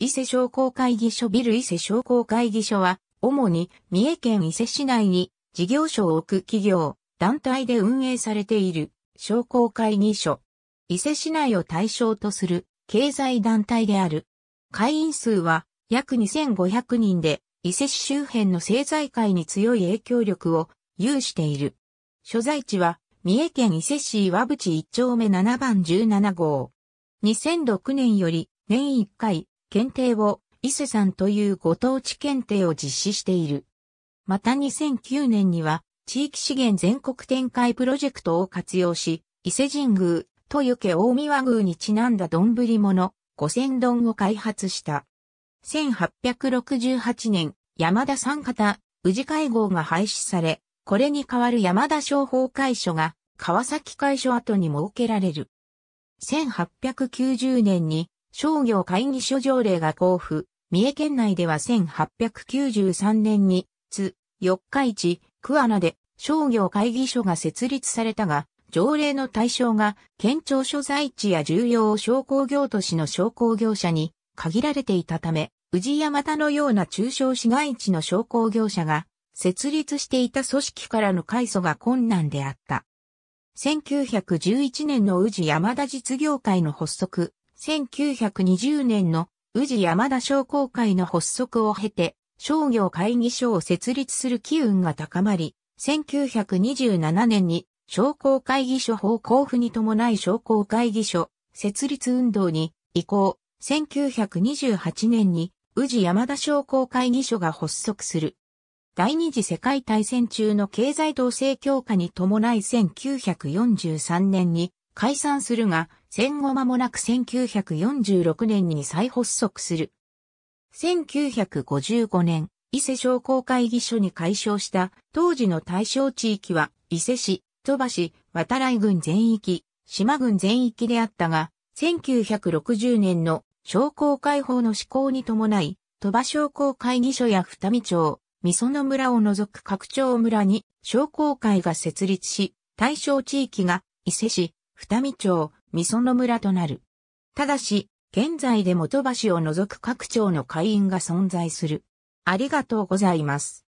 伊勢商工会議所ビル伊勢商工会議所は、主に三重県伊勢市内に事業所を置く企業、団体で運営されている商工会議所。伊勢市内を対象とする経済団体である。会員数は約2500人で、伊勢市周辺の政財界に強い影響力を有している。所在地は三重県伊勢市岩淵1丁目7番17号。2006年より年1回、検定を伊勢山というご当地検定を実施している。また2009年には地域資源全国展開プロジェクトを活用し、伊勢神宮、豊家近江和宮にちなんだ丼物、5000丼を開発した。1868年、山田三方、宇治会合が廃止され、これに代わる山田商法会所が川崎会所跡に設けられる。1890年に、商業会議所条例が公布、三重県内では1893年に、津、四日市、桑名で商業会議所が設立されたが、条例の対象が県庁所在地や重要商工業都市の商工業者に限られていたため、宇治山田のような中小市街地の商工業者が設立していた組織からの改組が困難であった。1911年の宇治山田実業会の発足、1920年の宇治山田商工会の発足を経て、商業会議所を設立する機運が高まり、1927年に商工会議所法公布に伴い商工会議所設立運動に移行、1928年に宇治山田商工会議所が発足する。第二次世界大戦中の経済統制強化に伴い1943年に解散するが、戦後間もなく1946年に再発足する。1955年、伊勢商工会議所に改称した当時の対象地域は伊勢市、鳥羽市、渡来郡全域、志摩郡全域であったが、1960年の商工会法の施行に伴い、鳥羽商工会議所や二見町、御園村を除く各町村に商工会が設立し、対象地域が伊勢市、二見町、御園村となる。ただし、現在でも鳥羽市を除く各町の会員が存在する。ありがとうございます。